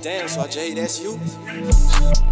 Damn, SwaJ, that's you.